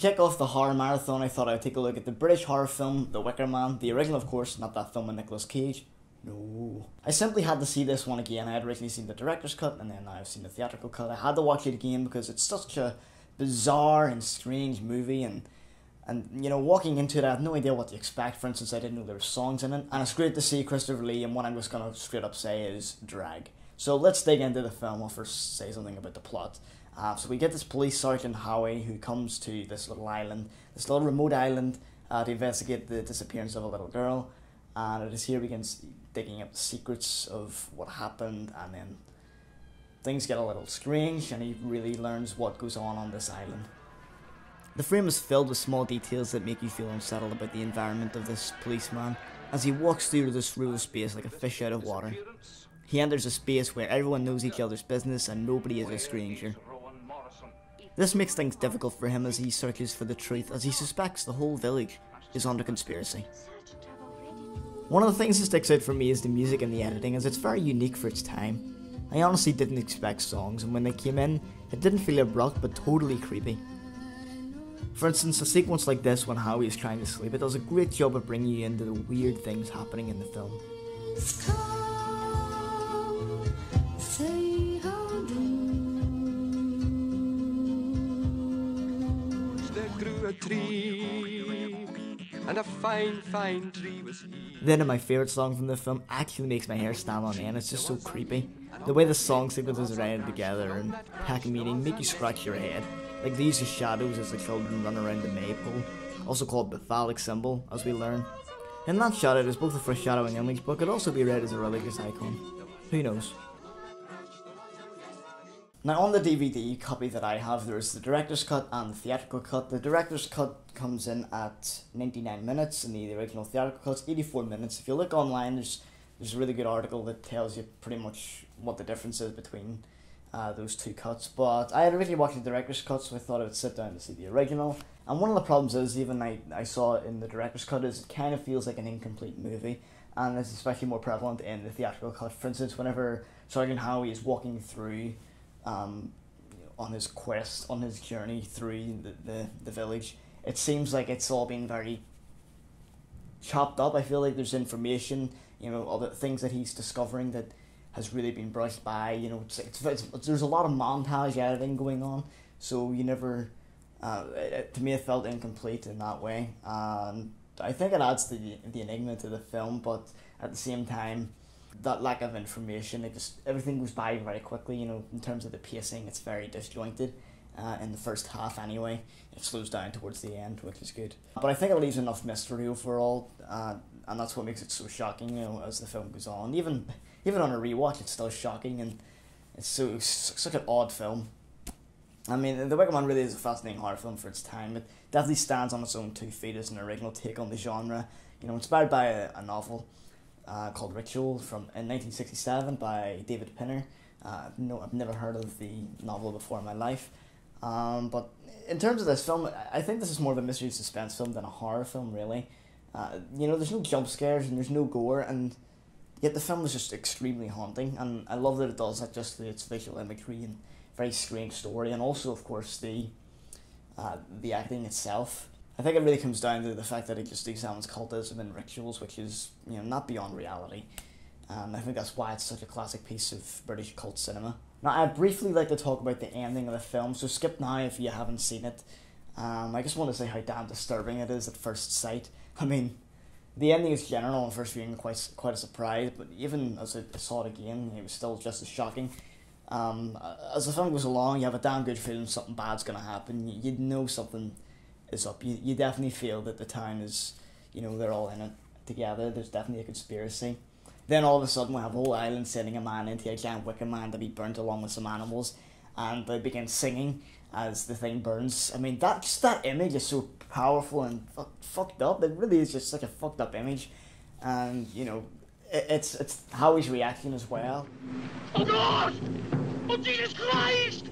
To kick off the horror marathon, I thought I'd take a look at the British horror film, The Wicker Man, the original of course, not that film with Nicolas Cage. No. I simply had to see this one again. I had originally seen the director's cut and then I've seen the theatrical cut. I had to watch it again because it's such a bizarre and strange movie, and you know, walking into it I had no idea what to expect. For instance, I didn't know there were songs in it, and it's great to see Christopher Lee, and what I'm just gonna straight up say is drag. So let's dig into the film. I'll first say something about the plot. So we get this police sergeant Howie who comes to this little island, this little remote island, to investigate the disappearance of a little girl. And it is here we begin digging up the secrets of what happened, and then things get a little strange and he really learns what goes on this island. The frame is filled with small details that make you feel unsettled about the environment of this policeman as he walks through this rural space like a fish out of water. He enters a space where everyone knows each other's business and nobody is a stranger. This makes things difficult for him as he searches for the truth, as he suspects the whole village is under conspiracy. One of the things that sticks out for me is the music and the editing, as it's very unique for its time. I honestly didn't expect songs, and when they came in, it didn't feel abrupt but totally creepy. For instance, a sequence like this when Howie is trying to sleep, it does a great job of bringing you into the weird things happening in the film. A tree, and a fine, fine tree was he. Then my favourite song from the film actually makes my hair stand on end. It's just so creepy. The way the song sequences are added together and pack a meaning make you scratch your head. Like they use the shadows as the children run around the maypole, also called the phallic symbol, as we learn. And that shot, it is both a foreshadowing image, but could also be read as a religious icon. Who knows? Now on the DVD copy that I have, there is the director's cut and the theatrical cut. The director's cut comes in at 99 minutes and the original theatrical cut's 84 minutes. If you look online, there's a really good article that tells you pretty much what the difference is between those two cuts. But I had originally watched the director's cut, so I thought I would sit down to see the original. And one of the problems is, even I saw it in the director's cut, is it kind of feels like an incomplete movie. And it's especially more prevalent in the theatrical cut. For instance, whenever Sergeant Howie is walking through on his quest, on his journey through the village, it seems like it's all been very chopped up. I feel like there's information, you know, all the things that he's discovering that has really been brushed by, you know, there's a lot of montage editing going on, so you never, to me it felt incomplete in that way. And I think it adds the enigma to the film, but at the same time, that lack of information, it just, everything goes by very quickly, you know, in terms of the pacing. It's very disjointed in the first half anyway. It slows down towards the end, which is good. But I think it leaves enough mystery overall, and that's what makes it so shocking, you know, as the film goes on. Even on a rewatch, it's still shocking, and it's such an odd film. I mean, The Wicker Man really is a fascinating horror film for its time. It definitely stands on its own two feet as an original take on the genre, you know, inspired by a novel called Ritual from in 1967 by David Pinner. No, I've never heard of the novel before in my life. But in terms of this film, I think this is more of a mystery suspense film than a horror film, really. You know, there's no jump scares and there's no gore, and yet the film is just extremely haunting, and I love that it does that just through its visual imagery and very strange story, and also, of course, the acting itself. I think it really comes down to the fact that it just examines cultism and rituals, which is, you know, not beyond reality. And I think that's why it's such a classic piece of British cult cinema. Now, I'd briefly like to talk about the ending of the film, so skip now if you haven't seen it. I just want to say how damn disturbing it is at first sight. I mean, the ending is general on first viewing quite a surprise, but even as I saw it again, it was still just as shocking. As the film goes along, you have a damn good feeling something bad's going to happen. You know something is up. You definitely feel that the town is, you know, they're all in it together. There's definitely a conspiracy. Then all of a sudden we have a whole island sending a man into a giant wicker man to be burnt along with some animals, and they begin singing as the thing burns. I mean, that image is so powerful and fucked up. It really is just such a fucked up image. And, you know, it's how he's reacting as well. Oh God! Oh Jesus Christ!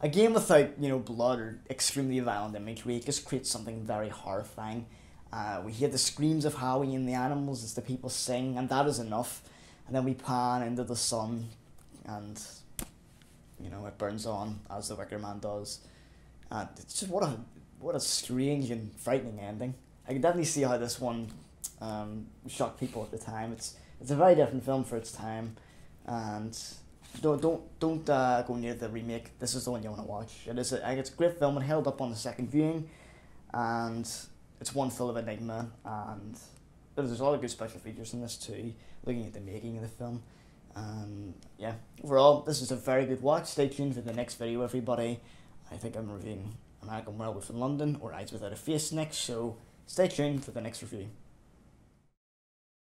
Again, without, you know, blood or extremely violent imagery, it just creates something very horrifying. We hear the screams of Howie and the animals as the people sing, and that is enough. And then we pan into the sun, and you know, it burns on as the Wicker Man does. And it's just what a strange and frightening ending. I can definitely see how this one shocked people at the time. It's a very different film for its time, and don't go near the remake. This is the one you want to watch. It is it's a great film. It held up on the second viewing, and it's one full of enigma, and there's a lot of good special features in this too, looking at the making of the film. Yeah, overall, this is a very good watch. Stay tuned for the next video, everybody. I think I'm reviewing American Werewolf in London or Eyes Without a Face next, so stay tuned for the next review.